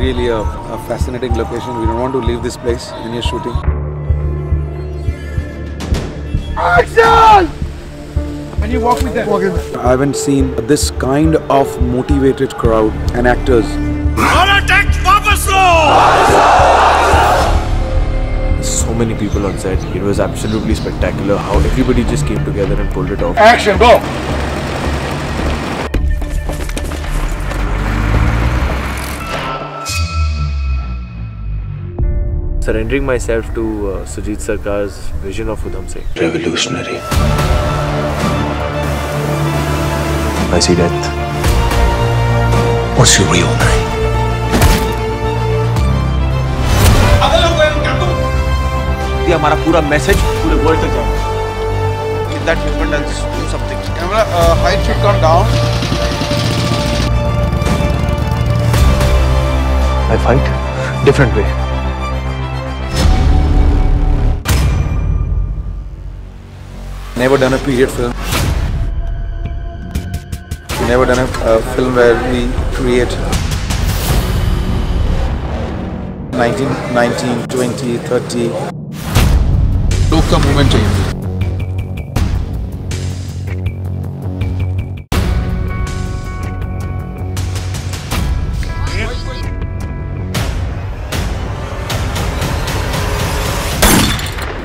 really a fascinating location. We don't want to leave this place when you're shooting. Action! And you walk with them. I haven't seen this kind of motivated crowd and actors. So many people on set. It was absolutely spectacular how everybody just came together and pulled it off. Action, go! Surrendering myself to Shoojit Sircar's vision of Udham Singh. Revolutionary. I see death. What's your real name? This is our message to the world. In that moment, I'll do something. Camera height should come down. I fight different way. Never done a period film. Never done a film where we create 19, 20, 30. Look at the moment.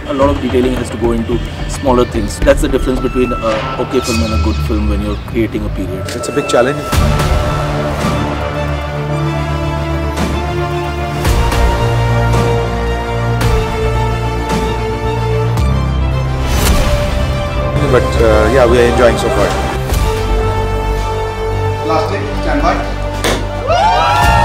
A lot of detailing has to go into smaller things. That's the difference between an okay film and a good film when you're creating a period. It's a big challenge. But yeah, we are enjoying so far. Last day, stand by.